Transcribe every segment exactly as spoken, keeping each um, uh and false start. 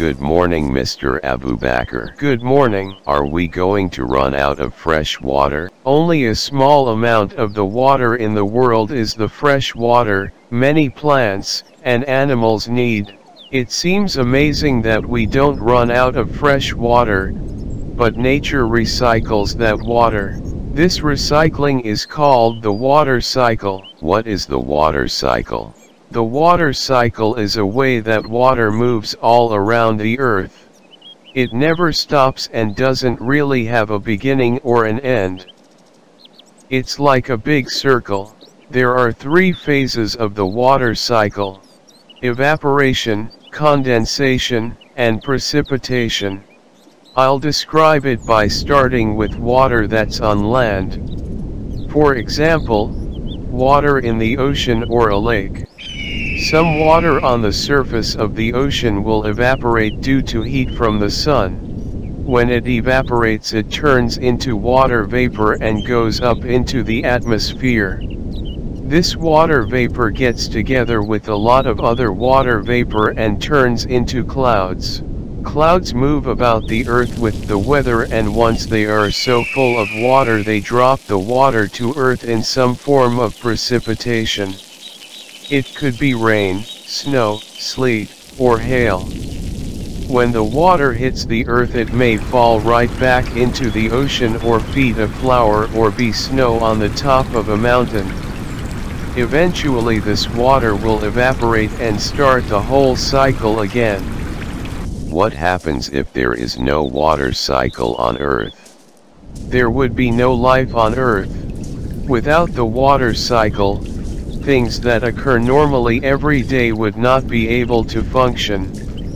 Good morning, Mister Abu Bakr. Good morning. Are we going to run out of fresh water? Only a small amount of the water in the world is the fresh water many plants and animals need. It seems amazing that we don't run out of fresh water, but nature recycles that water. This recycling is called the water cycle. What is the water cycle? The water cycle is a way that water moves all around the earth. It never stops and doesn't really have a beginning or an end. It's like a big circle. There are three phases of the water cycle: evaporation, condensation, and precipitation. I'll describe it by starting with water that's on land. For example, water in the ocean or a lake. Some water on the surface of the ocean will evaporate due to heat from the sun. When it evaporates, it turns into water vapor and goes up into the atmosphere. This water vapor gets together with a lot of other water vapor and turns into clouds. Clouds move about the earth with the weather, and once they are so full of water they drop the water to earth in some form of precipitation. It could be rain, snow, sleet, or hail. When the water hits the earth, it may fall right back into the ocean or feed a flower or be snow on the top of a mountain. Eventually this water will evaporate and start the whole cycle again. What happens if there is no water cycle on earth? There would be no life on earth. Without the water cycle, things that occur normally every day would not be able to function.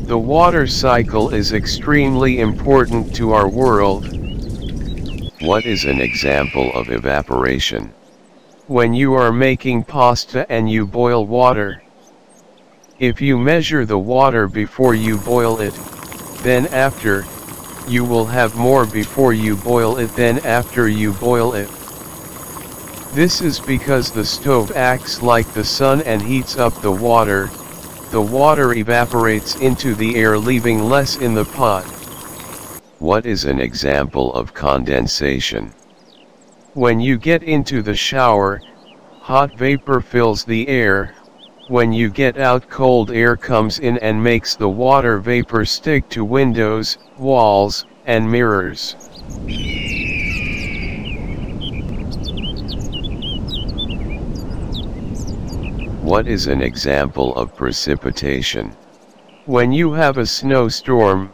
The water cycle is extremely important to our world. What is an example of evaporation? When you are making pasta and you boil water. If you measure the water before you boil it, then after, you will have more before you boil it than after you boil it. This is because the stove acts like the sun and heats up the water. The water evaporates into the air, leaving less in the pot. What is an example of condensation? When you get into the shower, hot vapor fills the air. When you get out, cold air comes in and makes the water vapor stick to windows, walls, and mirrors. What is an example of precipitation? When you have a snowstorm.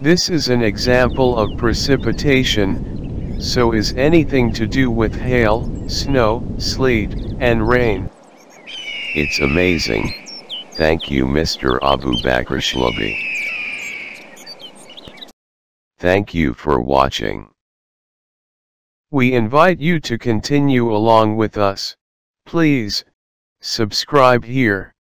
This is an example of precipitation. So is anything to do with hail, snow, sleet, and rain. It's amazing. Thank you, Mister Abu Bakr Shalaby. Thank you for watching. We invite you to continue along with us. Please subscribe here.